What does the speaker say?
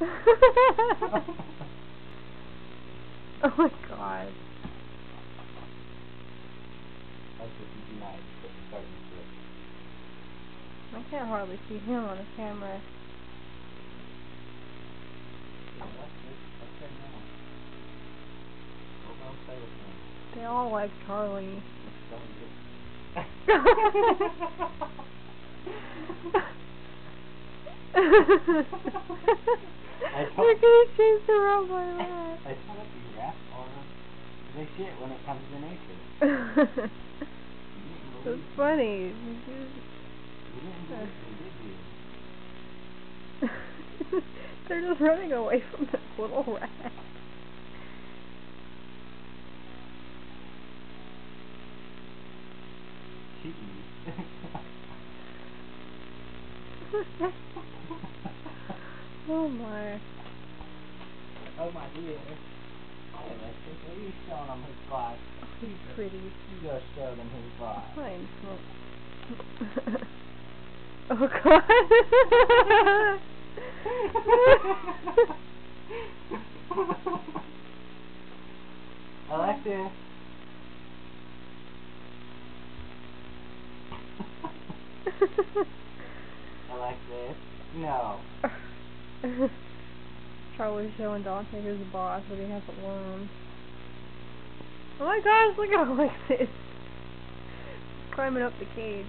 Oh my god. I can't hardly see him on the camera. They all like Charlie. You're gonna change the robot. I thought it'd be rap or they see it when it comes to nature. That's funny. They're just running away from this little rat. Oh my. Oh my dear. Hi Alexis, what are you showing on his glass? Oh, he's pretty. You just showed him his glass. Fine. Oh god. Alexis. Alexis. No. Charlie's showing Dante who's the boss, but he hasn't learned. Oh my gosh, look at Alexis. He's climbing up the cage.